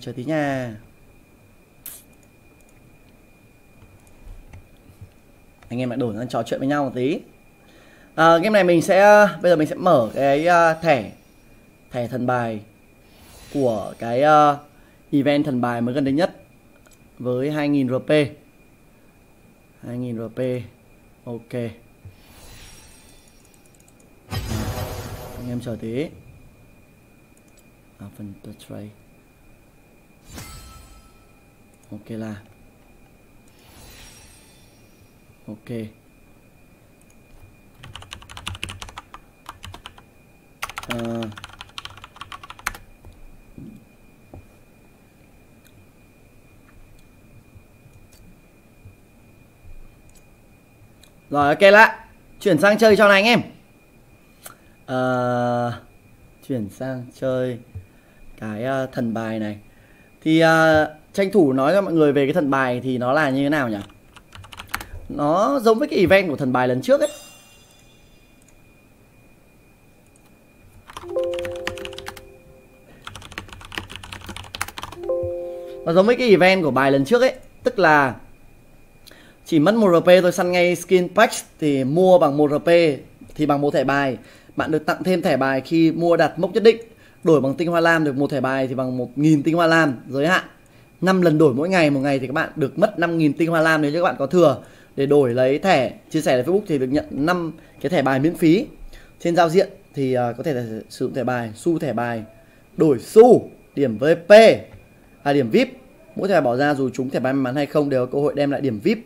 Chờ tí nha. Anh em lại đổi sang trò chuyện với nhau một tí. Game này mình sẽ bây giờ mở cái thẻ thần bài của cái event thần bài mới gần đây nhất với 2000 RP. Ok. Anh em chờ tí. Phần trade. Ok là ok. Rồi ok là chuyển sang chơi cho này anh em. Chuyển sang chơi cái thần bài này. Thì tranh thủ nói cho mọi người về cái thần bài thì nó là như thế nào nhỉ? Nó giống với cái event của thần bài lần trước ấy. Nó giống với cái event của bài lần trước ấy. Tức là chỉ mất 1 RP thôi, săn ngay skin patch thì mua bằng 1 RP thì bằng 1 thẻ bài. Bạn được tặng thêm thẻ bài khi mua đạt mốc nhất định. Đổi bằng tinh hoa lam được 1 thẻ bài thì bằng 1000 tinh hoa lam giới hạn. 5 lần đổi mỗi ngày, một ngày thì các bạn được mất 5000 tinh hoa lam nếu các bạn có thừa để đổi lấy thẻ chia sẻ lên Facebook thì được nhận 5 cái thẻ bài miễn phí. Trên giao diện thì có thể là sử dụng thẻ bài, xu thẻ bài, đổi xu, điểm VP, điểm VIP. Mỗi thẻ bỏ ra dù chúng thẻ bài may mắn hay không đều có cơ hội đem lại điểm VIP.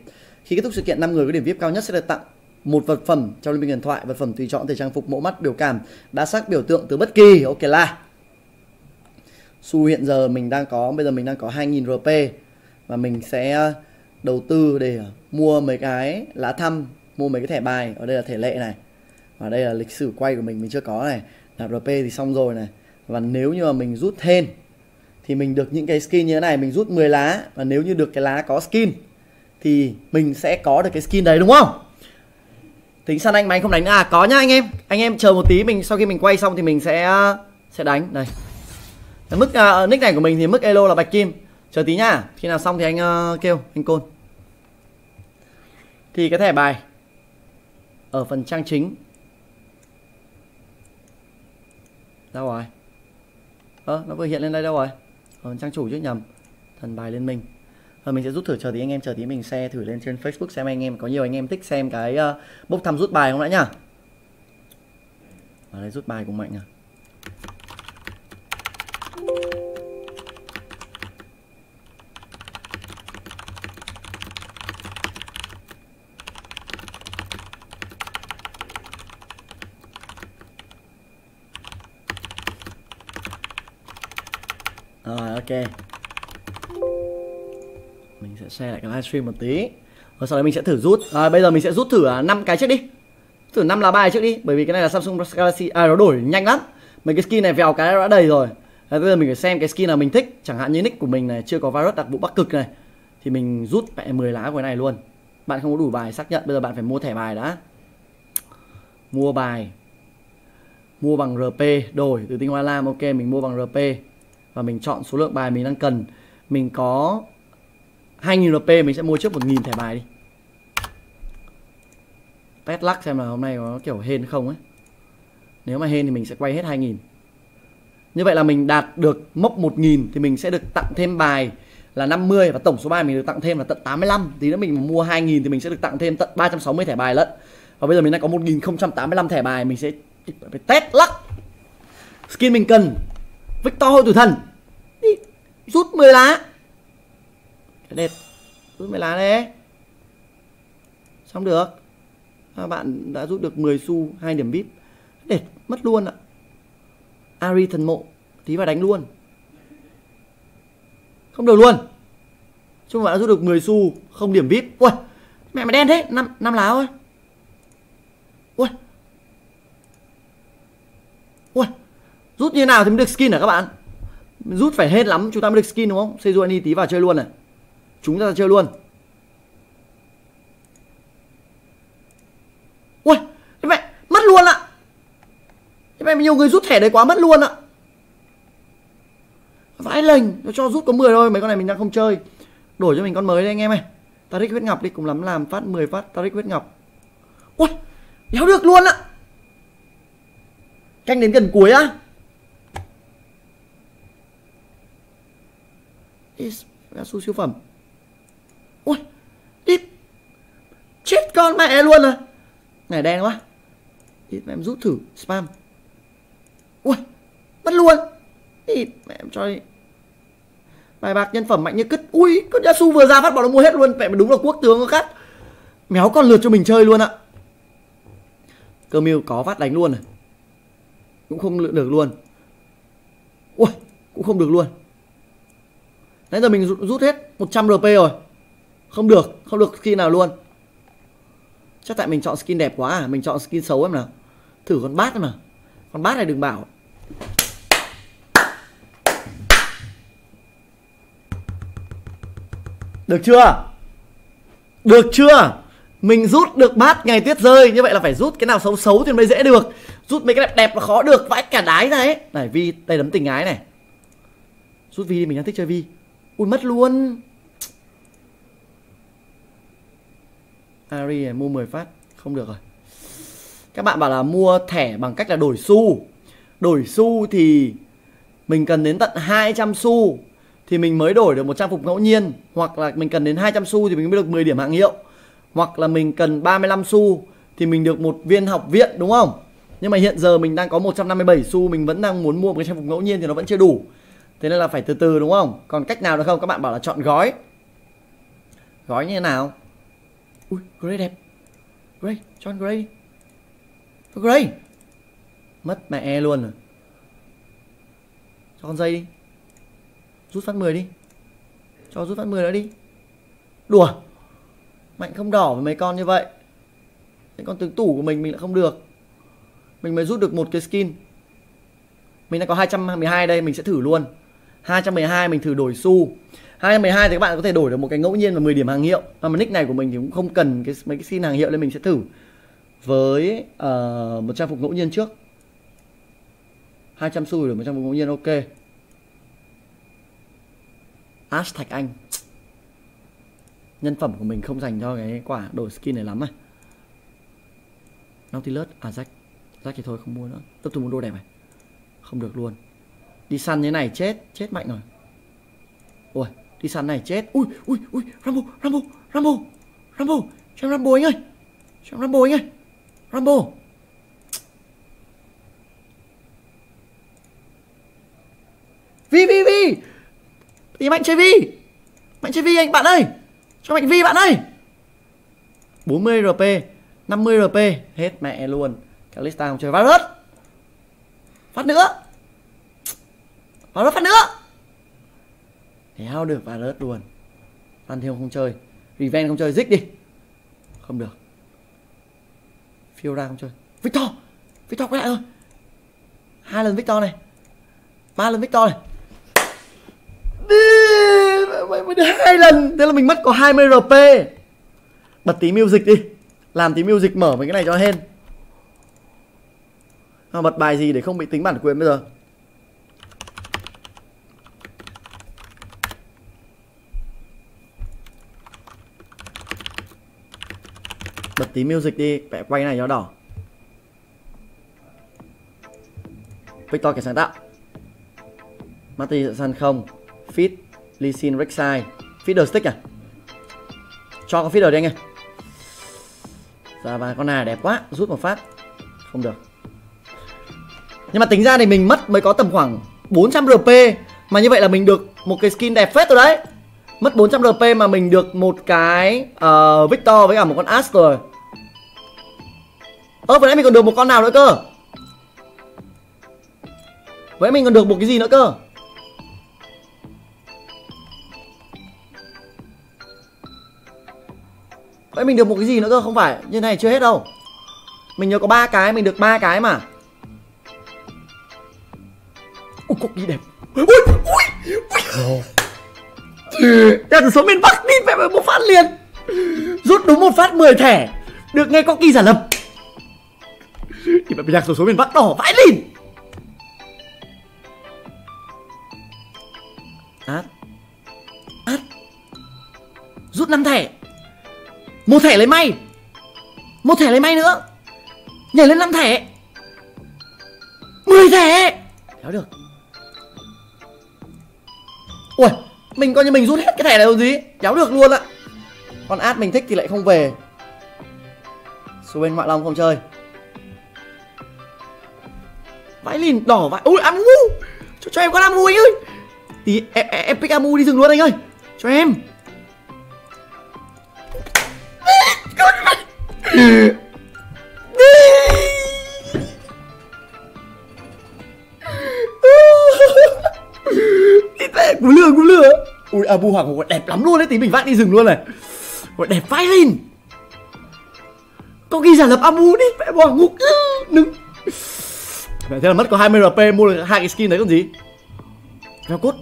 Khi kết thúc sự kiện, 5 người có điểm VIP cao nhất sẽ được tặng 1 vật phẩm trong Lien Minh Huyen Thoai. Vật phẩm tùy chọn thể trang phục, mẫu mắt, biểu cảm, đa sắc, biểu tượng từ bất kỳ. Ok là xu hiện giờ mình đang có, bây giờ mình đang có 2000 RP và mình sẽ đầu tư để mua mấy cái lá thăm, mua mấy cái thẻ bài. Ở đây là thể lệ này, và đây là lịch sử quay của mình chưa có này, nạp RP thì xong rồi này. Và nếu như mà mình rút thêm thì mình được những cái skin như thế này, mình rút 10 lá và nếu như được cái lá có skin thì mình sẽ có được cái skin đấy đúng không? Tính săn anh mà anh không đánh nữa à? Có nhá anh em. Anh em chờ một tí, mình sau khi mình quay xong thì mình sẽ đánh này. Mức nick này của mình thì mức elo là bạch kim. Chờ tí nhá. Khi nào xong thì anh kêu, anh côn. Thì cái thẻ bài ở phần trang chính. Đâu rồi? Nó vừa hiện lên đây đâu rồi? Ở trang chủ chứ, nhầm. Thần bài Liên Minh. Mình sẽ rút thử, chờ tí anh em, chờ tí mình share thử lên trên Facebook xem anh em, có nhiều anh em thích xem cái bốc thăm rút bài không đã nhá. Ở đây rút bài cũng mạnh nhỉ. Rồi ok. Mình sẽ share lại cái livestream một tí. Rồi sau đấy mình sẽ thử rút. Bây giờ mình sẽ rút thử 5 cái trước đi. Thử 5 lá bài trước đi, bởi vì cái này là Samsung Galaxy nó đổi nhanh lắm. Mấy cái skin này vèo cái đã đầy rồi. Bây giờ mình phải xem cái skin nào mình thích, chẳng hạn như nick của mình này chưa có virus đặc vụ Bắc Cực này thì mình rút mẹ 10 lá của cái này luôn. Bạn không có đủ bài xác nhận, bây giờ bạn phải mua thẻ bài đã. Mua bài. Mua bằng RP, đổi từ tinh hoa lam. Ok, mình mua bằng RP và mình chọn số lượng bài mình đang cần. Mình có 2000 RP, mình sẽ mua trước 1000 thẻ bài đi. Test luck xem là hôm nay có kiểu hên không ấy. Nếu mà hên thì mình sẽ quay hết 2000. Như vậy là mình đạt được mốc 1000 thì mình sẽ được tặng thêm bài là 50. Và tổng số bài mình được tặng thêm là tận 85. Tí nữa mình mua 2000 thì mình sẽ được tặng thêm tận 360 thẻ bài lận. Và bây giờ mình đang có 1085 thẻ bài. Mình sẽ test luck. Skin mình cần Victor Hôi Tử Thần đi. Rút 10 lá. Đẹp. Rút 10 lá đấy. Xong được. Bạn đã rút được 10 xu, 2 điểm VIP. Đẹp. Mất luôn ạ. Ari thần mộ. Tí vào đánh luôn. Không được luôn. Chúng bạn đã rút được 10 xu, không điểm VIP. Ui. Mẹ mày đen thế. 5 lá thôi. Ui. Ui. Rút như nào thì mới được skin hả các bạn? Rút phải hên lắm chúng ta mới được skin đúng không? Sejuani đi tí vào chơi luôn này. Chúng ta chơi luôn. Ui, thế mẹ mất luôn ạ. Thế mẹ nhiều người rút thẻ đấy quá mất luôn ạ. vãi lành, nó cho rút có 10 thôi. Mấy con này mình đang không chơi. Đổi cho mình con mới đây anh em ơi. Tarik huyết ngọc đi, cùng lắm làm phát 10 phát Tarik huyết ngọc. Ui, đéo được luôn á. Canh đến gần cuối á. Su siêu phẩm. Ui, đít. Chết con mẹ luôn rồi. Này đen quá. Đít mẹ em rút thử spam. Ui, mất luôn. Đít mẹ em cho đi. Bài bạc nhân phẩm mạnh như cứt. Ui, con Yasu vừa ra phát bảo nó mua hết luôn. Mẹ đúng là quốc tướng nó khác. Méo con lượt cho mình chơi luôn ạ. Cơ mưu có phát đánh luôn này. Cũng không được luôn. Ui, cũng không được luôn. Nãy giờ mình rút hết 100 RP rồi. Không được khi nào luôn. Chắc tại mình chọn skin đẹp quá à. Mình chọn skin xấu em nào. Thử con bát em nào. Con bát này đừng bảo. Được chưa? Được chưa? Mình rút được bát ngày tuyết rơi. Như vậy là phải rút cái nào xấu xấu thì mới dễ được. Rút mấy cái đẹp đẹp là khó được. Vãi cả đái ra ấy. Này Vi, tay đấm tình ái này. Rút Vi đi, mình đang thích chơi Vi. Ui mất luôn. Ari này mua 10 phát. Không được rồi. Các bạn bảo là mua thẻ bằng cách là đổi xu. Đổi xu thì mình cần đến tận 200 xu thì mình mới đổi được một trang phục ngẫu nhiên. Hoặc là mình cần đến 200 xu thì mình mới được 10 điểm hạng hiệu. Hoặc là mình cần 35 xu thì mình được một viên học viện đúng không? Nhưng mà hiện giờ mình đang có 157 xu. Mình vẫn đang muốn mua một cái trang phục ngẫu nhiên thì nó vẫn chưa đủ. Thế nên là phải từ từ đúng không? Còn cách nào được không? Các bạn bảo là chọn gói. Gói như thế nào? Ui, Grey đẹp. Grey, chọn Grey. Grey. Mất mẹ luôn rồi. Cho con dây đi. Rút phát 10 đi. Cho rút phát 10 nữa đi. Đùa. Mạnh không đỏ với mấy con như vậy. Những con tướng tủ của mình lại không được. Mình mới rút được một cái skin. Mình đã có 212 đây, mình sẽ thử luôn. 212 mình thử đổi xu. 212 thì các bạn có thể đổi được một cái ngẫu nhiên và 10 điểm hàng hiệu. Mà nick này của mình thì cũng không cần cái mấy cái skin hàng hiệu nên mình sẽ thử với một trang phục ngẫu nhiên trước. 200 xu đổi một trang phục ngẫu nhiên, ok. Ash Thạch Anh. Nhân phẩm của mình không dành cho cái quả đổi skin này lắm à. Nautilus, à Jack. Jack thì thôi không mua nữa. Tập trung muốn đồ đẹp này. Không được luôn. Đi săn thế này chết. Chết mạnh rồi. Ôi, đi săn này chết. Ui, ui, ui, Rambo, Rambo, Rambo, Rambo. Cho em Rambo anh ơi. Cho em Rambo anh ơi. Rambo. Vi, Vi, Vi. Tí mạnh chơi Vi. Mạnh chơi Vi anh bạn ơi. Cho mạnh Vi bạn ơi. 40 RP, 50 RP. Hết mẹ luôn. Kalista không chơi Varus. Phát nữa. Varus phát nữa. Đéo được Varus luôn. Phan Thiêu không chơi. Revenge không chơi. Zik đi. Không được. Fiora không chơi. Victor. Victor quay lại rồi. 2 lần Victor này. 3 lần Victor này. Đi 2 lần. Thế là mình mất có 20 RP. Bật tí music đi. Làm tí music mở mấy cái này cho hên. Bật bài gì để không bị tính bản quyền bây giờ. Bật tí music đi. Mẹ quay này cho đỏ. Victor kẻ sáng tạo. Marty săn không. Fit Lee Sin Rek'Sai. Feeder stick à. Cho con feeder đi anh ơi. Dạ và con này đẹp quá. Rút một phát. Không được. Nhưng mà tính ra thì mình mất mới có tầm khoảng 400 RP. Mà như vậy là mình được một cái skin đẹp phết rồi đấy. Mất 400 RP mà mình được một cái Victor với cả một con Ash rồi. Vừa nãy mình còn được một con nào nữa cơ. Vậy mình còn được một cái gì nữa cơ. Vậy mình được một cái gì nữa cơ. Không phải như này chưa hết đâu. Mình nhớ có 3 cái. Mình được 3 cái mà. Ui, cốc ghi đẹp. Ui, ui, ui. Đạt số miền Bắc đi mẹ một phát liền. Rút đúng 1 phát 10 thẻ. Được nghe cốc ghi giả lập. Thì mẹ bị đạt số miền Bắc đỏ vãi lìn. rút 5 thẻ, một thẻ lấy may, một thẻ lấy may nữa, nhảy lên 5 thẻ, 10 thẻ kéo được. Ui, mình coi như mình rút hết cái thẻ này rồi gì, kéo được luôn ạ. Con ad mình thích thì lại không về. Số bên ngoại long không chơi. Vãi lìn đỏ vãi. Ui, Amu cho em con Amu anh ơi. Tí em pick Amu đi rừng luôn anh ơi. Cho em. Cú lừa. Ui, Amu hoàng hồn đẹp lắm luôn đấy, tí mình vác đi rừng luôn này. Đẹp vãi lìn. Có khi giả lập Amu đi, mẹ bỏ ngục. Đừng. Thế là mất có 20 RP mua được 2 cái skin đấy còn gì. Theo cốt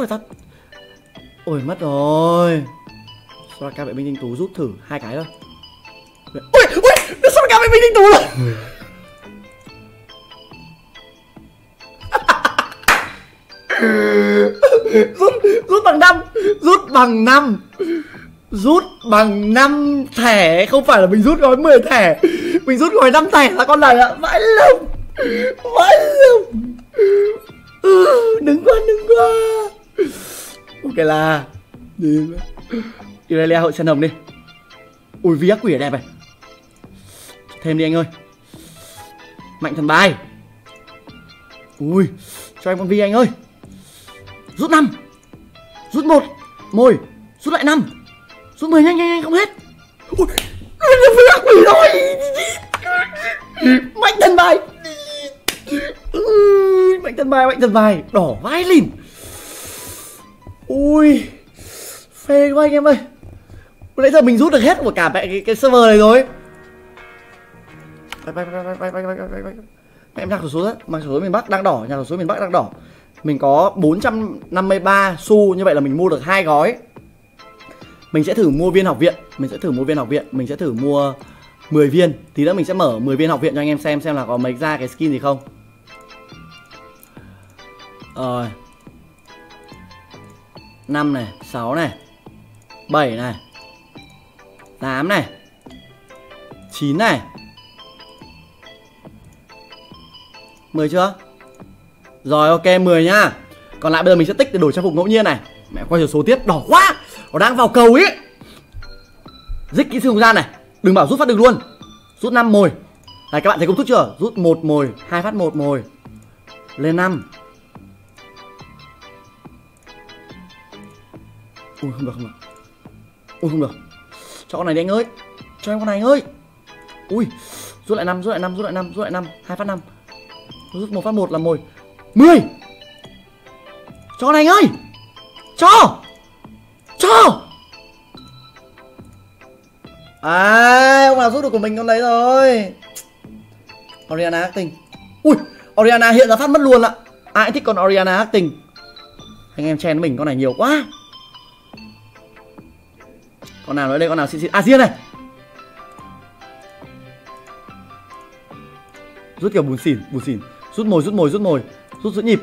là tắt. Ôi mất rồi. Soraka vệ binh tinh tú rút thử 2 cái thôi. Ui, nó Soraka vệ binh tinh tú rồi. Rút bằng 5 thẻ, không phải là mình rút gói 10 thẻ. Mình rút gói 5 thẻ là con này ạ. Vãi lông. Đứng qua. Ok là Irelia hội sen hồng đi. Ui vía quỷ đẹp này. Thêm đi anh ơi. Mạnh thần bài. Ui, cho em con vi anh ơi. Rút 5. Rút 1. Mồi. Rút lại 5. Rút 10 nhanh không hết. Ui, vía quỷ rồi. Mạnh thần bài đỏ vãi lìn. Ui phê quá anh em ơi. Nãy giờ mình rút được hết của cả mẹ cái server này rồi. Bye. Mẹ em nhặt khẩu số đấy, mà khẩu số miền Bắc đang đỏ, nhà khẩu số miền Bắc đang đỏ. Mình có 453 xu, như vậy là mình mua được 2 gói. Mình sẽ thử mua viên học viện, mình sẽ thử mua 10 viên, tí nữa mình sẽ mở 10 viên học viện cho anh em xem là có mấy ra cái skin gì không. Rồi 5 này, 6 này, 7 này, 8 này, 9 này, 10 chưa? Rồi ok 10 nhá. Còn lại bây giờ mình sẽ tích để đổi trang phục ngẫu nhiên này. Mẹ quay số tiếp, đỏ quá. Nó đang vào cầu ý. Dích kỹ sư không gian này. Đừng bảo rút phát được luôn. Rút 5 mồi. Này các bạn thấy công thức chưa? Rút 1 mồi, 2 phát 1 mồi. Lên 5. Ui không được. Ui không được. Cho con này đi anh ơi. Cho em con này anh ơi. Ui, rút lại 5, 2 phát 5. Rút 1 phát 1 là mồi. 10. Cho con này anh ơi. Cho. À, ông nào rút được của mình con đấy rồi. Oriana acting. Ui, Oriana hiện ra phát mất luôn ạ. Ai thích con Oriana acting. Anh em chen mình con này nhiều quá. Con nào nói đây, con nào xin. À riêng này. Rút kiểu bùn xỉn. Rút mồi. Rút giữ nhịp.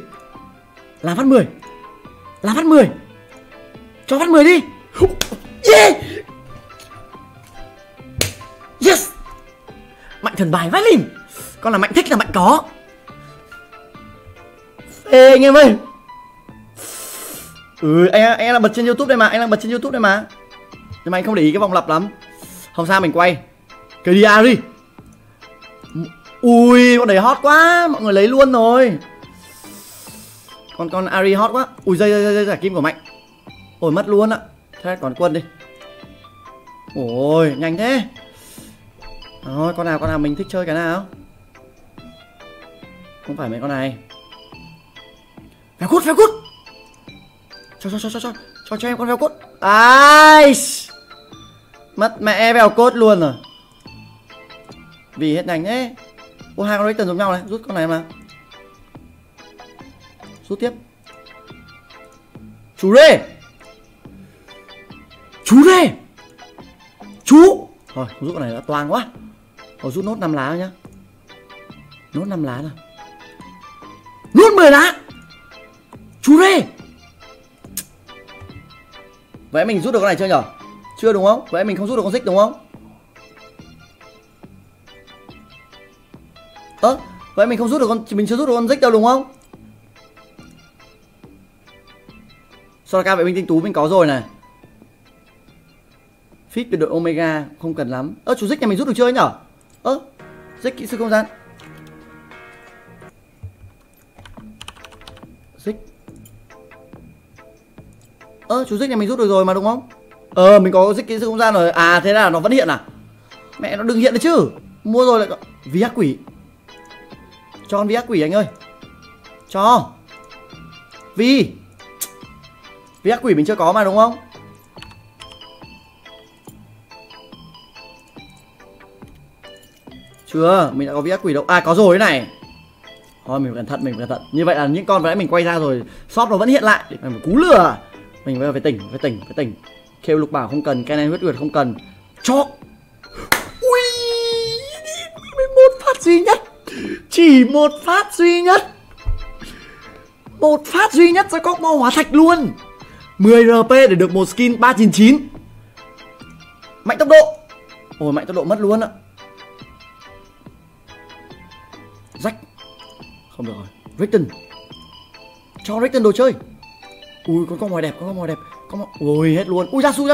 Làm phát 10. Cho phát 10 đi. Yeah. Yes. Mạnh thần bài vãi lìn. Con là mạnh thích là mạnh có. Ê anh em ơi. Ừ anh đang bật trên YouTube đây mà. Nhưng mà anh không để ý cái vòng lặp lắm. Không sao mình quay KDA đi. Ui con đấy hot quá. Mọi người lấy luôn rồi. Con Ari hot quá. Ui dây giải kim của Mạnh. Ôi mất luôn ạ. Thế còn quân đi. Ôi nhanh thế. Rồi con nào mình thích chơi cái nào. Không phải mấy con này. Véo cút. Cho em con véo cút. Ai mất mẹ véo cốt luôn rồi. Vì hết nhanh thế. Ô hai con đấy tần giống nhau này. Rút con này mà. Rút tiếp. Chú thôi không rút con này đã toang quá. Thôi rút nốt 5 lá nhá. Nốt 5 lá rồi. Nốt 10 lá. Chú rê. Vậy mình rút được con này chưa nhở? Chưa đúng không? Vậy mình không rút được con xích đúng không? Ơ, vậy mình không rút được con, mình chưa rút được con xích đâu đúng không? Soraka vệ binh tinh tú mình có rồi này. Fit về đội Omega không cần lắm. Ơ, chú xích này mình rút được chưa ấy nhở? Ơ, xích kỹ sư không gian. Xích. Ơ, chú xích này mình rút được rồi mà đúng không? Mình có xích kỹ sư không gian rồi. À, thế là nó vẫn hiện à? Mẹ nó đừng hiện đấy chứ. Mua rồi lại có... Ví ác quỷ. Cho con ví ác quỷ anh ơi. Cho. Vì ví ác quỷ mình chưa có mà đúng không? Chưa, mình đã có ví ác quỷ đâu. À, có rồi cái này. Thôi mình cẩn thận, Như vậy là những con vừa nãy mình quay ra rồi shop nó vẫn hiện lại. Mình phải cú lừa. Mình bây giờ phải tỉnh, Khêu lục bảo không cần, cái này huyết uyệt không cần. Chó. Ui, 11 phát duy nhất. Chỉ một phát duy nhất. Một phát duy nhất ra cóc mau hóa thạch luôn. 10 RP để được một skin 399. Mạnh tốc độ. Ôi, mạnh tốc độ mất luôn ạ. Rách. Không được rồi. Ritten. Cho Ritten đồ chơi. Ui, con mồi đẹp, Ui, hết luôn. Ui, Yasu,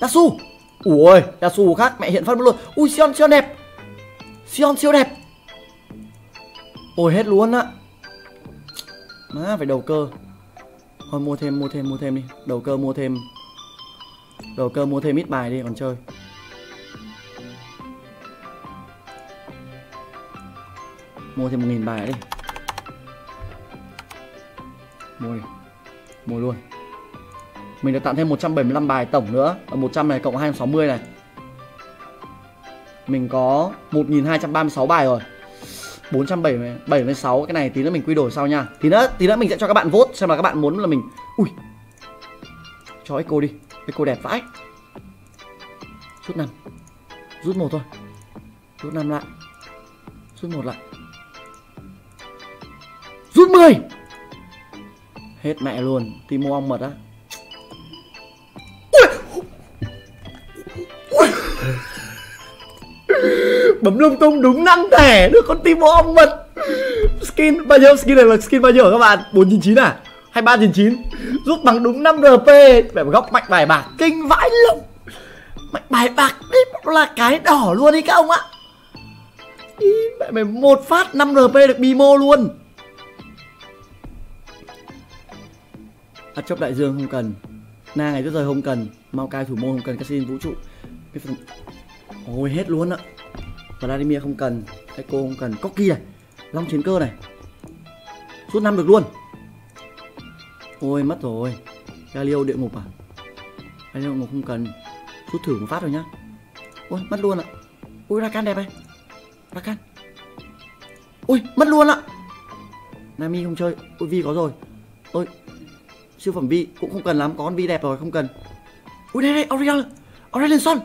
Yasu. Ui, Yasu khác mẹ hiện phát mất luôn. Ui, Sion siêu đẹp. Ôi, hết luôn á. Má, phải đầu cơ. Thôi mua thêm, đi. Đầu cơ mua thêm. Ít bài đi còn chơi. Mua thêm 1000 bài đi. Mua đi. Mua luôn. Mình được tặng thêm 175 bài tổng nữa. Ở 100 này cộng 260 này. Mình có 1236 bài rồi. 476. Cái này tí nữa mình quy đổi sau nha. Tí nữa mình sẽ cho các bạn vote xem là các bạn muốn là mình. Ui, cho Echo đi. Echo đẹp vãi. Rút 5. Rút 1 thôi. Rút 5 lại. Rút 1 lại. Rút 10. Hết mẹ luôn. Timo ong mật á. Bấm lung tung đúng 5 thẻ được con Timo ong mật. Skin bao nhiêu? Skin này là skin bao nhiêu các bạn? 499 à? 2399. Rút bằng đúng 5 RP. Phải góc mạnh bài bạc kinh vãi lông. Mạnh bài bạc đấy là cái đỏ luôn đi các ông ạ. Ý, mẹ mày một phát 5 RP được Bimo luôn. Át chốc đại dương không cần. Na ngày rất rời không cần. Mau cai thủ môn không cần. Cassin vũ trụ. Ôi hết luôn ạ. Vladimir không cần. Echo không cần. Koki này. Long chiến cơ này. Rút 5 được luôn. Ôi mất rồi. Galio địa ngục à? Galio địa ngục không cần. Rút thử một phát rồi nhá. Ôi mất luôn ạ. Ui Rakan đẹp này. Rakan. Ui mất luôn ạ. Nami không chơi. Ui Vi có rồi. Ôi siêu phẩm Vi cũng không cần lắm. Có con Vi đẹp rồi không cần. Ui đây đây Aurelion. Aurelion Son.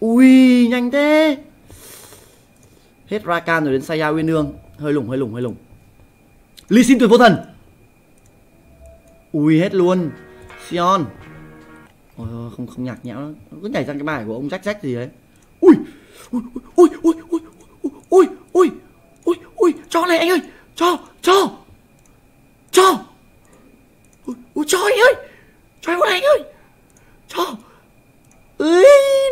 Ui nhanh thế. Hết Rakan rồi đến Saya Uyên Ương. Hơi lủng Lee Sin tuyệt vô thần. Ui hết luôn. Sion. Ôi không nhạc nhẽo nữa. Cứ nhảy sang cái bài của ông Jack Jack gì đấy. Ui. Ui cho này anh ơi. Cho. Ui cho anh ơi. Cho anh ơi. Cho. Ê,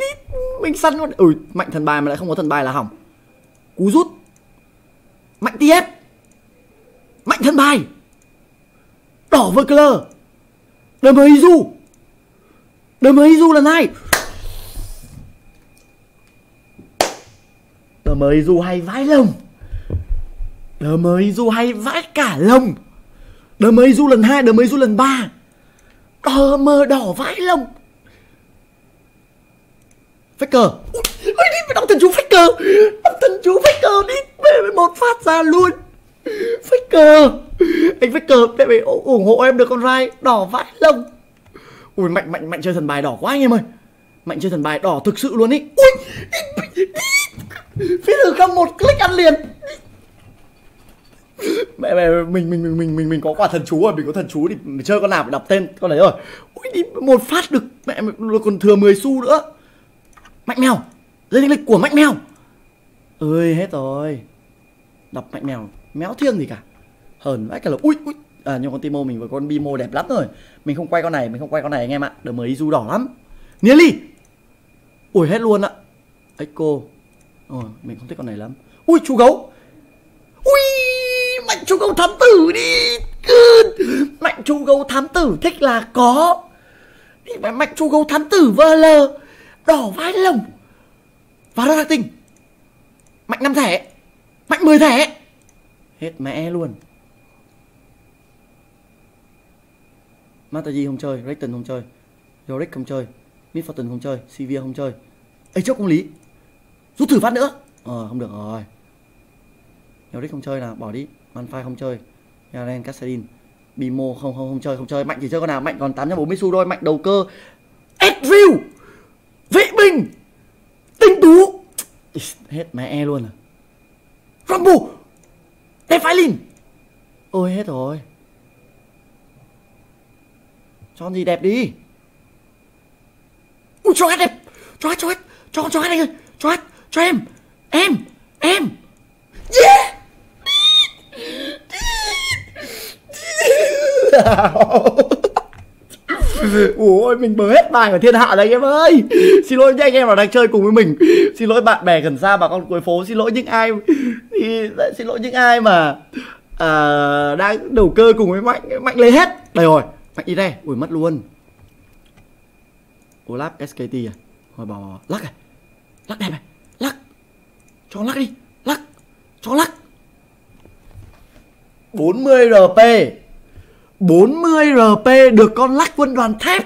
đi. Mình săn luôn. Ui, mạnh thần bài mà lại không có thần bài là hỏng. Cú rút. Mạnh TF. Mạnh thần bài. Đỏ vơ cờ. Đờ mờ Izu lần hai. Đờ mờ Izu hay vãi lồng. Đờ mờ Izu hay vãi cả lồng. Đờ mờ Izu lần 2, đờ mờ Izu lần 3. Đờ mờ đỏ vãi lồng. Faker. Ui, đi đọc thần chú Faker. Đọc thần chú Faker đi. Về một phát ra luôn. Faker. Anh Faker để mày ủng hộ em được con Rai đỏ vãi lông. Ui mạnh chơi thần bài đỏ quá anh em ơi. Mạnh chơi thần bài đỏ thực sự luôn ý. Ui. Phi thử không một click ăn liền. Mẹ mẹ mình có quả thần chú rồi, mình có thần chú thì mình chơi con nào phải đọc tên con đấy rồi. Ui đi một phát được mẹ còn thừa 10 xu nữa. Mạnh mèo, lên linh lịch của mạnh mèo. Ơi hết rồi. Đọc mạnh mèo, méo thiêng gì cả. Hờn vãi cả là ui ui. À, nhưng con Timo mình với con Bimo đẹp lắm rồi. Mình không quay con này, anh em ạ. Đợi mới du đỏ lắm. Nearly. Ui hết luôn ạ. Echo. Ôi mình không thích con này lắm. Ui chú gấu. Ui mạnh chú gấu thám tử đi. Mạnh chú gấu thám tử thích là có. Mạnh chú gấu thám tử vơ lờ. Đỏ vai lồng. Và đó là tình. Mạnh 5 thẻ. Mạnh 10 thẻ. Hết mẹ luôn. Mataji không chơi, Rayton không chơi, Yorick không chơi, Midforton không chơi, Sivir không chơi. Ê trước công lý. Rút thử phát nữa. Không được rồi. Yorick không chơi là bỏ đi. Manfai không chơi. Yaren Kassadin. Bimo không chơi, Mạnh chỉ chơi con nào? Mạnh còn 840 xu thôi, mạnh đầu cơ. Edville. Vệ binh. Tinh tú. Hết mẹ luôn à. Rambo. Defailin. Ôi hết rồi. Cho gì đẹp đi. Ui cho hết đẹp. Cho hết anh ơi. Cho em. Em. Yeah. Ôi mình bớ hết bài của thiên hạ đấy anh em ơi. Xin lỗi những anh em nào đang chơi cùng với mình. Xin lỗi bạn bè gần xa, bà con cuối phố. Xin lỗi những ai mà đang đầu cơ cùng với Mạnh. Mạnh lấy hết. Đây rồi. Mạnh đi đây, ui mất luôn. Olaf SKT à? Thôi bỏ lắc này. Lắc đẹp này. Lắc. Cho lắc đi. Lắc. Cho lắc. 40 RP. 40 RP được con lắc quân đoàn thép.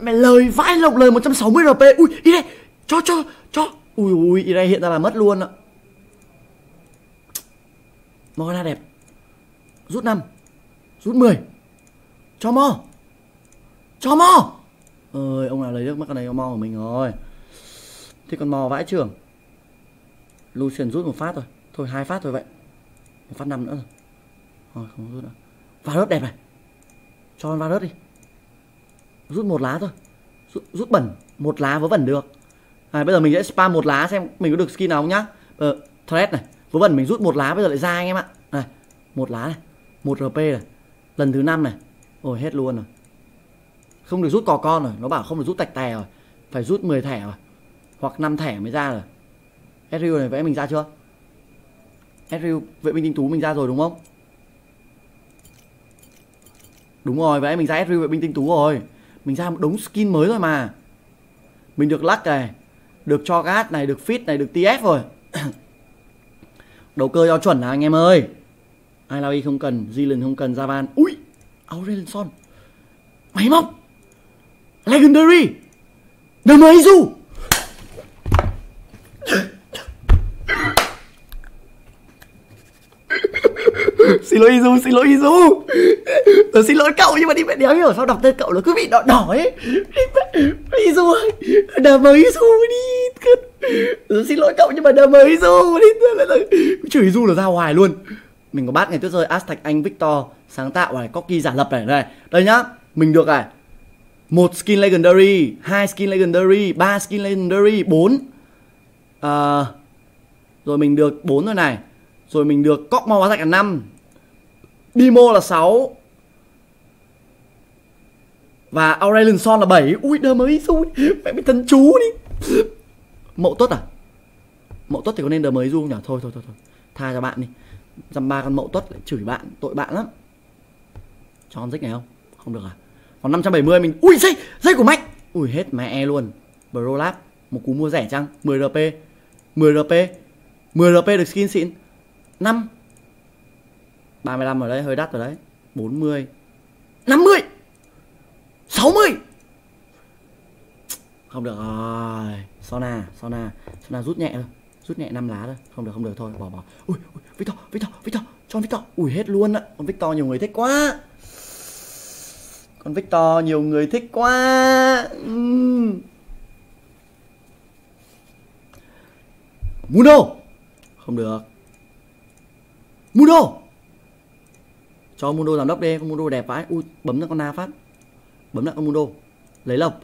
Mẹ lời vãi lộc lời 160 RP. Ui đi đây. Cho. Ui đi đây hiện ra là mất luôn ạ. Morana đẹp. Rút 5. Rút 10. Cho mo. Ơi ông nào lấy được mất con này cho mo của mình rồi. Thế con mo vãi trưởng. Lucian rút một phát rồi. Thôi hai phát thôi vậy. Một phát 5 nữa rồi. Thôi không rút nữa. Varus đẹp này. Cho con Varus đi. Rút một lá thôi. Rút bẩn. Một lá vớ vẩn được. À bây giờ mình sẽ spam một lá xem mình có được skin nào không nhá. Thread này. Vớ vẩn mình rút một lá bây giờ lại ra anh em ạ. Này. Một lá này. 1 RP này. Lần thứ 5 này. Ôi hết luôn rồi. Không được rút cò con rồi. Nó bảo không được rút tạch tè rồi. Phải rút 10 thẻ rồi. Hoặc 5 thẻ mới ra rồi. Ezreal này vẽ mình ra chưa? Ezreal vệ binh tinh tú mình ra rồi đúng không? Đúng rồi, vẽ mình ra Ezreal vệ binh tinh tú rồi. Mình ra một đống skin mới rồi mà. Mình được luck này. Được cho gas này, được fit này, được TF rồi. Đầu cơ cho chuẩn là anh em ơi. Ilaoi không cần, Zilin không cần, Javan. Ui Aurelinson. Máy móc Legendary Namazu. Xin lỗi Izu, tớ xin lỗi cậu nhưng mà đi mẹ đéo hiểu sao đọc tên cậu nó cứ bị đỏ đỏ ấy. Izu ơi, Namazu đi. Tớ xin lỗi cậu nhưng mà Namazu đi. Chửi Izu là ra hoài luôn. Mình có bát ngày tuyết rơi, Aztec anh Victor sáng tạo này, Corki giả lập này đây. Đây nhá, mình được này. 1 skin legendary, 2 skin legendary, 3 skin legendary, 4. Rồi mình được 4 rồi này. Rồi mình được Cóc Mau Aztec là 5. Bimo là 6. Và Aurelinson là 7. Ui đơ mới du. Mẹ bị thần chú đi. Mậu Tuất à? Mậu Tuất thì có nên đơ mới du nhỉ? Thôi. Tha cho bạn đi. Dăm ba con Mậu Tuất lại chửi bạn, tội bạn lắm. Cho con dích này không? Không được à? Còn 570 mình. Ui dây, của Mạnh. Ui hết mẹ luôn. Brolab, một cú mua rẻ chăng? 10 RP. 10 RP được skin xịn. 5. 35 ở đấy, hơi đắt rồi đấy. 40. 50. 60. Không được rồi. Sona rút nhẹ thôi. Rút nhẹ 5 lá thôi. Không được thôi, bỏ. Ui, Victor, cho Victor. Ui hết luôn ạ. Con Victor nhiều người thích quá. Muno. Không được. Mundo. Cho Mundo làm đốc đi, con Mundo đẹp vãi. Ui, bấm ra con Na phát. Bấm lại con Mundo. Lấy lộc.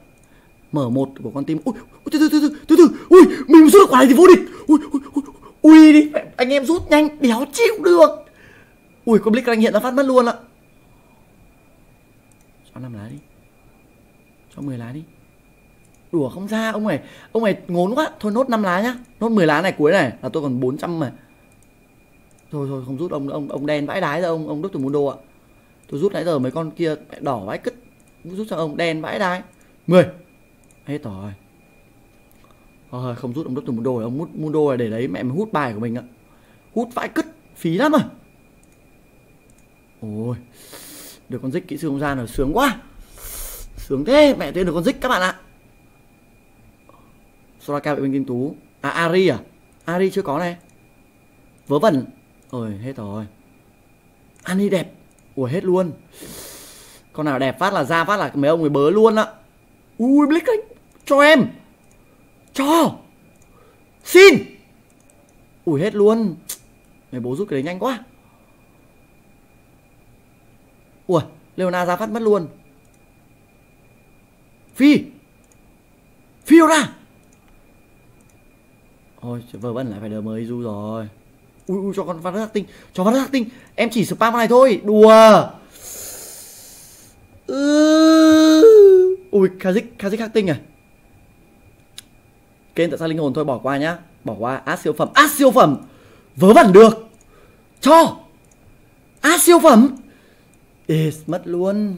Mở một của con tim. Ui, từ từ. Ui, mình rút được quả này thì vô địch. Ui đi, anh em rút nhanh, đéo chịu được. Ui, con Blick anh hiện ra phát mất luôn ạ. Cho 5 lá đi. Cho 10 lá đi. Đùa không ra ông này. Ông này ngốn quá. Thôi nốt 5 lá nhá. Nốt 10 lá này cuối này là tôi còn 400 mà. Thôi không rút ông nữa. Ông đen vãi đái ra ông đúc từ Mundo ạ. Tôi rút nãy giờ mấy con kia đỏ vãi cứt. Rút cho ông đen vãi đái. 10. Hết rồi. Thôi không rút ông đúc từ Mundo rồi. Ông mút Mundo này để đấy mẹ hút bài của mình ạ. Hút vãi cứt. Phí lắm à. Ôi. Được con dích kỹ sư không gian rồi. Sướng quá. Sướng thế. Mẹ tôi được con dích các bạn ạ. Soraka bị bên Kim Tú. À Ari à? Ari chưa có này. Vớ vẩn. Ôi hết rồi. Ani đẹp. Ủa hết luôn. Con nào đẹp phát là ra phát là mấy ông người bớ luôn ạ. Ui Blick anh. Cho em. Cho. Xin. Ui hết luôn. Mày bố rút cái đấy nhanh quá. Ủa Leona ra phát mất luôn. Phi. Fiora. Ôi vớ vẩn lại phải đờ mới du rồi. Ui cho con Vanessa Tinh. Cho Vanessa Tinh. Em chỉ spam này thôi. Đùa. Ui Kha'Zix khắc tinh à. Kênh tại sao linh hồn thôi bỏ qua nhá. Bỏ qua. Át siêu phẩm. Át siêu phẩm. Vớ vẩn được. Cho. Át siêu phẩm. Mất luôn.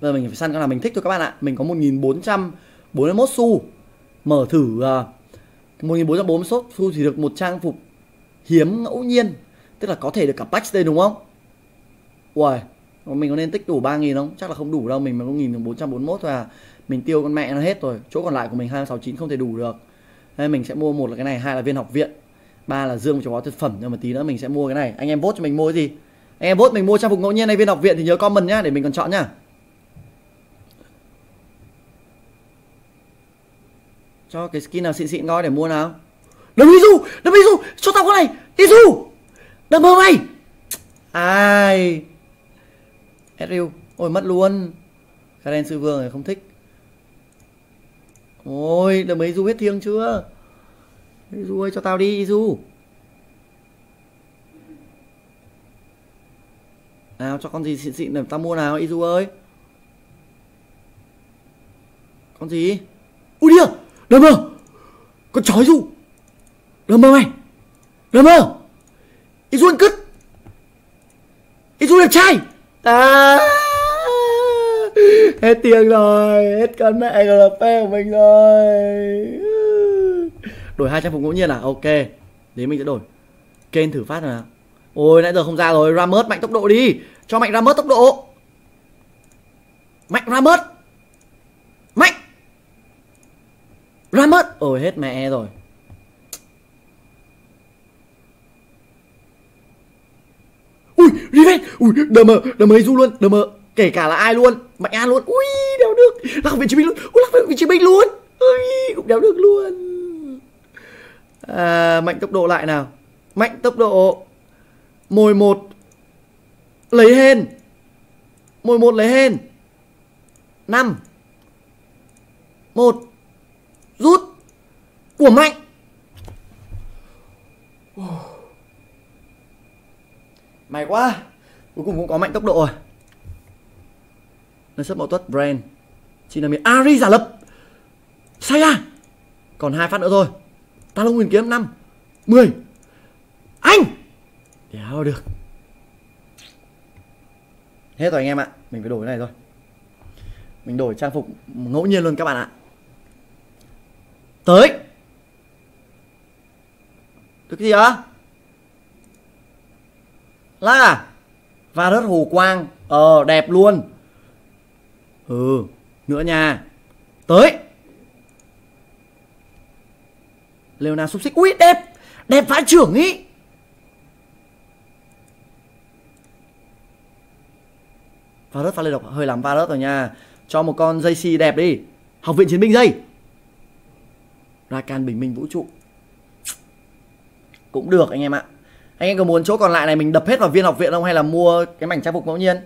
Giờ mình phải săn con nào mình thích thôi các bạn ạ. Mình có 1441 xu. Mở thử 1440 shop thu thì được một trang phục hiếm ngẫu nhiên. Tức là có thể được cả patch đây đúng không? Uầy, mình có nên tích đủ 3.000 không? Chắc là không đủ đâu, mình mà có 1441 thôi à. Mình tiêu con mẹ nó hết rồi. Chỗ còn lại của mình 269 không thể đủ được. Nên mình sẽ mua một là cái này, hai là viên học viện, ba là dương cho bó thực phẩm. Nhưng mà tí nữa mình sẽ mua cái này. Anh em vote cho mình mua cái gì? Anh em vote mình mua trang phục ngẫu nhiên hay viên học viện thì nhớ comment nhá, để mình còn chọn nhá. Cho cái skin nào xịn coi để mua nào. Đấm Izu, cho tao con này, Izu. Đấm mơ mày. Ai. Ezreal, ôi mất luôn. Karen sư vương này không thích. Ôi, đấm Izu hết thiêng chưa? Izu ơi cho tao đi Izu. Nào cho con gì xịn để tao mua nào Izu ơi. Con gì? Ui đi à. Đờ mơ. Con chó Izu. Đờ mơ mày. Đờ mơ. Izu ăn cứt. Izu đẹp trai à. Hết tiền rồi. Hết con mẹ GLP của mình rồi. Đổi 2 trang phục ngẫu nhiên à? Ok. Đấy mình sẽ đổi. Kênh thử phát nào. Ôi nãy giờ không ra rồi. Ramos mạnh tốc độ đi. Cho mạnh Ramos tốc độ. Mạnh Ramos. Mạnh ra mất. Ôi hết mẹ rồi. Ui revenge. Ui đờ mờ Izu luôn. Đờ mờ kể cả là ai luôn. Mạnh An luôn. Ui đéo được. Lạc Viện Chí Minh luôn. Ui Lạc Viện Chí Minh luôn. Ui cũng đéo được luôn. À, mạnh tốc độ lại nào. Mạnh tốc độ. Mồi 1 lấy hên. Mồi 1 lấy hên. 5 1. Rút của mạnh. May quá. Cuối cùng cũng có mạnh tốc độ rồi. Nơi sắp mẫu tuất brand Chinami. Ari giả lập Saya. Còn 2 phát nữa thôi. Ta lông huyền kiếm 5 10. Anh đéo được. Hết rồi anh em ạ. Mình phải đổi cái này rồi. Mình đổi trang phục ngẫu nhiên luôn các bạn ạ. Tới. Được cái gì đó? Lá à? Và rớt hồ quang. Đẹp luôn. Ừ. Nữa nha. Tới. Leona xúc xích. Ui đẹp. Đẹp vãi trưởng ý. Và rớt pha lê độc. Hơi làm va rớt rồi nha. Cho một con JC đẹp đi. Học viện chiến binh dây. Rakan bình minh vũ trụ cũng được anh em ạ. Anh em có muốn chỗ còn lại này mình đập hết vào viên học viện không, hay là mua cái mảnh trang phục ngẫu nhiên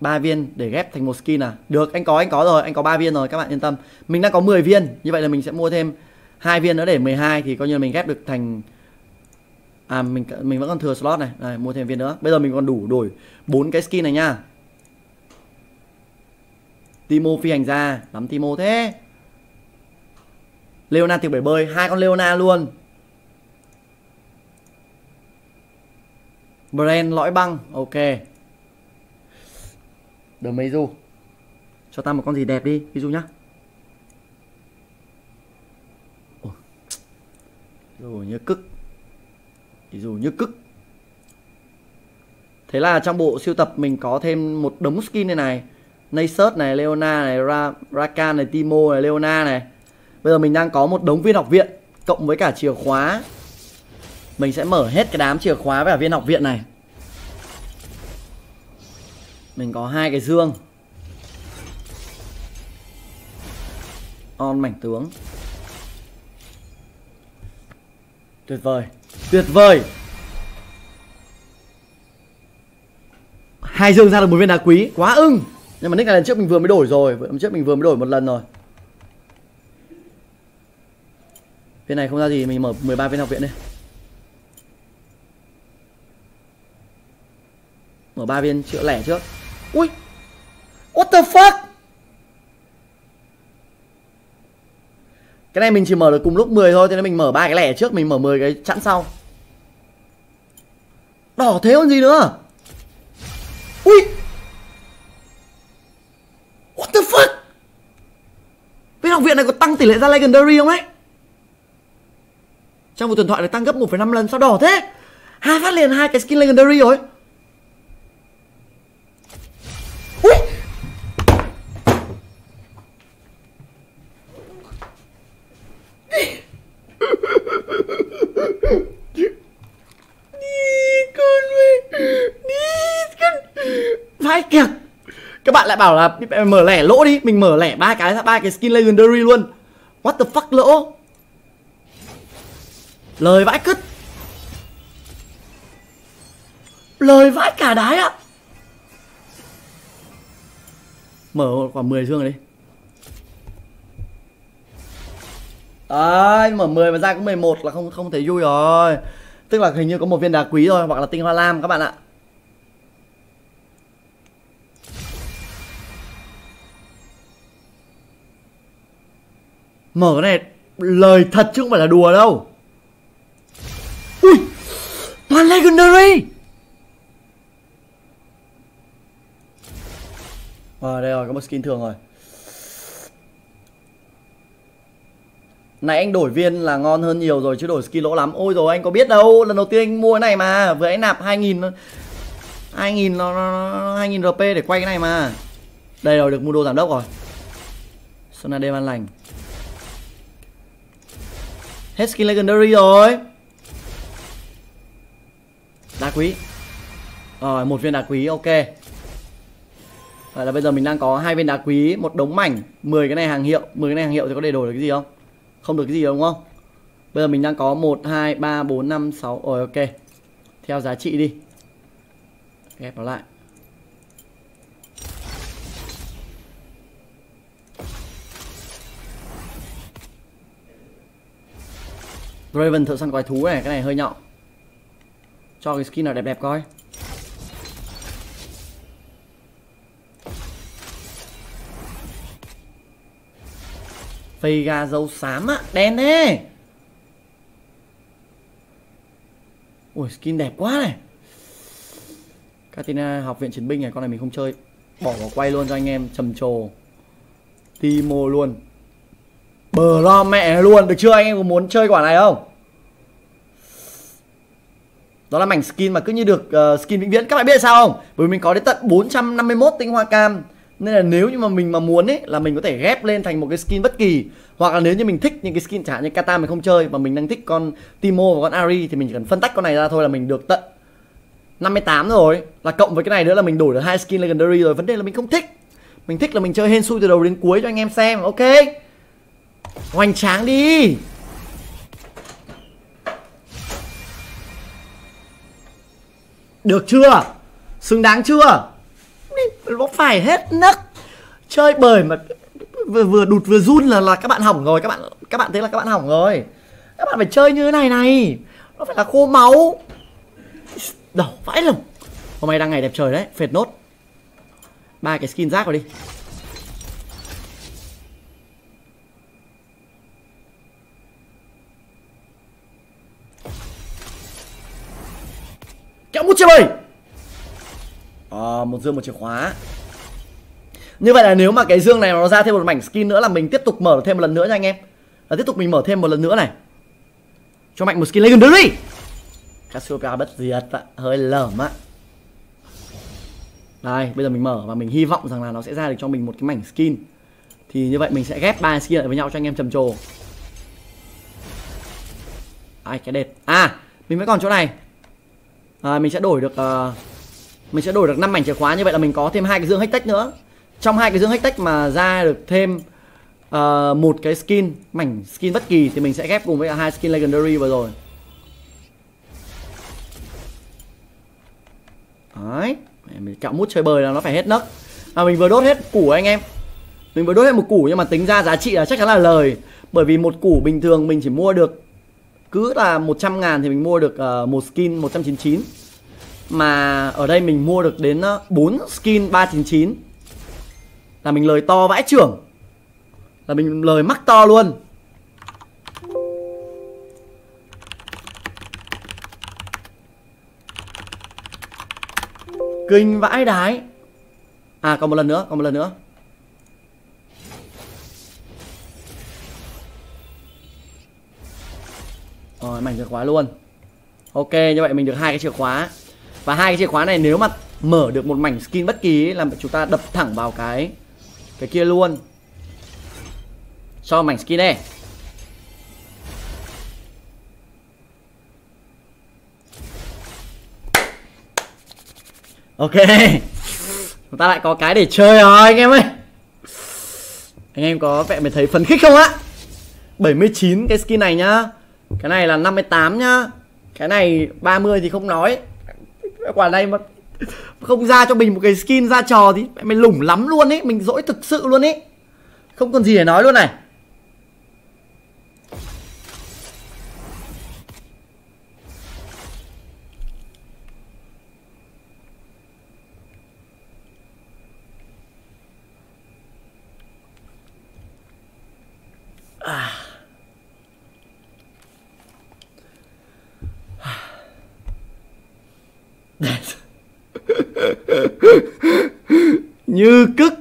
3 viên để ghép thành một skin à? Được, anh có rồi, anh có 3 viên rồi, các bạn yên tâm. Mình đang có 10 viên, như vậy là mình sẽ mua thêm 2 viên nữa để 12 thì coi như là mình ghép được thành à mình vẫn còn thừa slot này. Đây, mua thêm viên nữa. Bây giờ mình còn đủ đổi 4 cái skin này nha. Timo phi hành gia, lắm Timo thế. Leona tiểu bể bơi, 2 con Leona luôn. Brand lõi băng, ok. Đờ mấy du. Cho ta một con gì đẹp đi, ví dụ nhá. Rồi như cức. Ví dụ như cức. Thế là trong bộ siêu tập mình có thêm một đống skin này này. Nasus này, Leona này, Rakan này, Timo này, Leona này. Bây giờ mình đang có một đống viên học viện cộng với cả chìa khóa. Mình sẽ mở hết cái đám chìa khóa với cả viên học viện này. Mình có 2 cái dương. On mảnh tướng. Tuyệt vời, tuyệt vời. 2 dương ra được 1 viên đá quý, quá ưng. Nhưng mà nick này lần trước mình vừa mới đổi rồi, một lần rồi. Viên này không ra gì, mình mở 13 viên học viện đi. Mở 3 viên chữa lẻ trước. Ui, what the fuck. Cái này mình chỉ mở được cùng lúc 10 thôi, thế nên mình mở 3 cái lẻ trước, mình mở 10 cái chẵn sau. Đỏ thế còn gì nữa. Ui, what the fuck. Bên học viện này có tăng tỷ lệ ra legendary không ấy? Trong một tuần thoại này tăng gấp 1,5 lần, sao đỏ thế? 2 phát liền 2 cái skin legendary rồi. Ui. Vãi kẹt. Các bạn lại bảo là mở lẻ lỗ đi, mình mở lẻ 3 cái ra 3 cái skin legendary luôn. What the fuck lỗ. Lời vãi cứt. Lời vãi cả đái ạ. Mở khoảng 10 dương rồi đi. Đấy, mở 10 mà ra cũng 11 là không thấy vui rồi. Tức là hình như có 1 viên đá quý rồi, hoặc là tinh hoa lam các bạn ạ. Mở cái này lời thật chứ không phải là đùa đâu. Ui, toàn legendary. Đây rồi, có một skin thường rồi. Này anh đổi viên là ngon hơn nhiều rồi chứ đổi skin lỗ lắm. Ôi rồi anh có biết đâu, lần đầu tiên anh mua cái này mà. Vừa anh nạp 2000 RP để quay cái này mà. Đây rồi, được mua đồ giám đốc rồi. Sona đêm an lành. Hết skin legendary rồi. Đá quý. Rồi, 1 viên đá quý, ok. Vậy là bây giờ mình đang có 2 viên đá quý, một đống mảnh, 10 cái này hàng hiệu. 10 cái này hàng hiệu thì có để đổi được cái gì không? Không được cái gì đúng không? Bây giờ mình đang có 1, 2, 3, 4, 5, 6. Rồi ok. Theo giá trị đi. Ghép nó lại. Draven thợ săn quái thú này, cái này hơi nhọn. Cho cái skin nào đẹp đẹp coi. Phây ga dâu xám á, đen thế. Ui skin đẹp quá này. Katina học viện chiến binh này, con này mình không chơi. Bỏ vào quay luôn cho anh em trầm trồ. Timo luôn. Bờ lo mẹ luôn, được chưa? Anh em có muốn chơi quả này không? Đó là mảnh skin mà cứ như được skin vĩnh viễn. Các bạn biết sao không? Bởi vì mình có đến tận 451 tinh hoa cam. Nên là nếu như mà mình mà muốn ấy, là mình có thể ghép lên thành một cái skin bất kỳ. Hoặc là nếu như mình thích những cái skin chẳng hạn như Kata mình không chơi, mà mình đang thích con Timo và con Ari, thì mình chỉ cần phân tách con này ra thôi là mình được tận 58 rồi. Là cộng với cái này nữa là mình đổi được 2 skin legendary rồi. Vấn đề là mình không thích. Mình thích là mình chơi Hensui từ đầu đến cuối cho anh em xem. Ok, hoành tráng đi. Được chưa? Xứng đáng chưa? Nó phải hết nấc. Chơi bời mà vừa đụt vừa run là các bạn hỏng rồi. Các bạn thấy là các bạn hỏng rồi. Các bạn phải chơi như thế này này. Nó phải là khô máu. Đầu vãi lồng. Hôm nay đang ngày đẹp trời đấy. Phệt nốt 3 cái skin rác vào đi. Kéo mút chìa bày. Một dương một chìa khóa. Như vậy là nếu mà cái dương này nó ra thêm một mảnh skin nữa là mình tiếp tục mở thêm một lần nữa nha anh em. Là tiếp tục mình mở thêm một lần nữa này. Cho mạnh một skin legendary. Cassiopeia bất diệt ạ. Hơi lởm ạ. Đây, bây giờ mình mở và mình hy vọng rằng là nó sẽ ra được cho mình một cái mảnh skin. Thì như vậy mình sẽ ghép 3 skin lại với nhau cho anh em trầm trồ. Ai cái đệt. À, mình vẫn còn chỗ này. Mình sẽ đổi được 5 mảnh chìa khóa, như vậy là mình có thêm 2 cái dương hectech nữa. Trong 2 cái dương hectech mà ra được thêm một cái skin, mảnh skin bất kỳ thì mình sẽ ghép cùng với 2 skin legendary vừa rồi. Đấy, mình cạo mút chơi bời là nó phải hết nấc. Mà mình vừa đốt hết củ anh em. Mình vừa đốt hết một củ nhưng mà tính ra giá trị là chắc chắn là lời. Bởi vì một củ bình thường mình chỉ mua được cứ là 100 ngàn thì mình mua được một skin 199. Mà ở đây mình mua được đến 4 skin 399. Là mình lời to vãi trưởng. Là mình lời mắc to luôn. Kinh vãi đái. À còn một lần nữa, Rồi mảnh chìa khóa luôn. Ok, như vậy mình được 2 cái chìa khóa. Và 2 cái chìa khóa này nếu mà mở được một mảnh skin bất kỳ ấy, là chúng ta đập thẳng vào cái kia luôn. Cho mảnh skin này. Ok, chúng ta lại có cái để chơi rồi anh em ơi. Anh em có vẻ mình thấy phấn khích không á? 79 cái skin này nhá. Cái này là 58 nhá. Cái này 30 thì không nói. Quả này mà không ra cho mình một cái skin ra trò thì mình lủng lắm luôn ấy. Mình dỗi thực sự luôn ấy. Không còn gì để nói luôn này. Như cứt.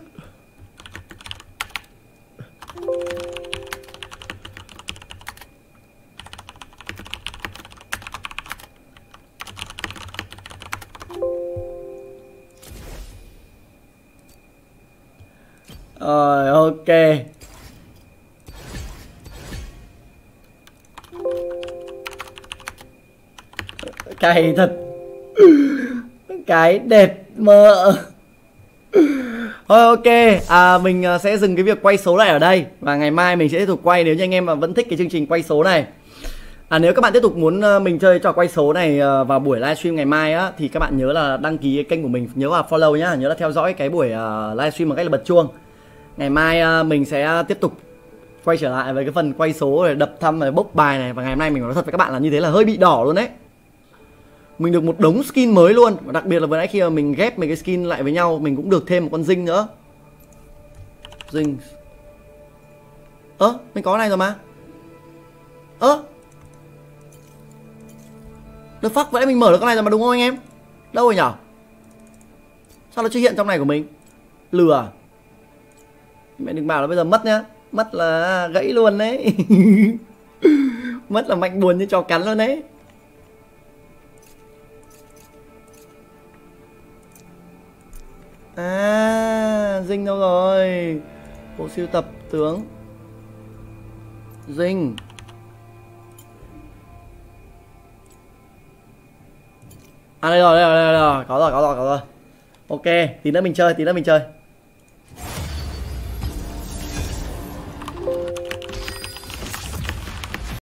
Rồi ok. Cày thật. Cái đẹp mơ. Thôi ok, mình sẽ dừng cái việc quay số lại ở đây. Và ngày mai mình sẽ tiếp tục quay nếu như anh em mà vẫn thích cái chương trình quay số này. Nếu các bạn tiếp tục muốn mình chơi trò quay số này vào buổi livestream ngày mai á, thì các bạn nhớ là đăng ký cái kênh của mình. Nhớ là follow nhá, nhớ là theo dõi cái buổi livestream bằng cách là bật chuông. Ngày mai mình sẽ tiếp tục quay trở lại với cái phần quay số này, đập thăm này, bốc bài này. Và ngày hôm nay mình nói thật với các bạn là như thế là hơi bị đỏ luôn đấy. Mình được một đống skin mới luôn. Và đặc biệt là vừa nãy khi mà mình ghép mấy cái skin lại với nhau, mình cũng được thêm một con dinh nữa. Dinh. Mình có cái này rồi mà. The fuck, vậy mình mở được con này rồi mà đúng không anh em? Đâu rồi nhở? Sao nó chưa hiện trong này của mình? Lừa. Mẹ đừng bảo là bây giờ mất nhá. Mất là gãy luôn đấy. Mất là mạnh buồn như chó cắn luôn đấy. À, dinh đâu rồi? Bộ sưu tập tướng dinh. À đây rồi, có rồi. Ok, tí nữa mình chơi.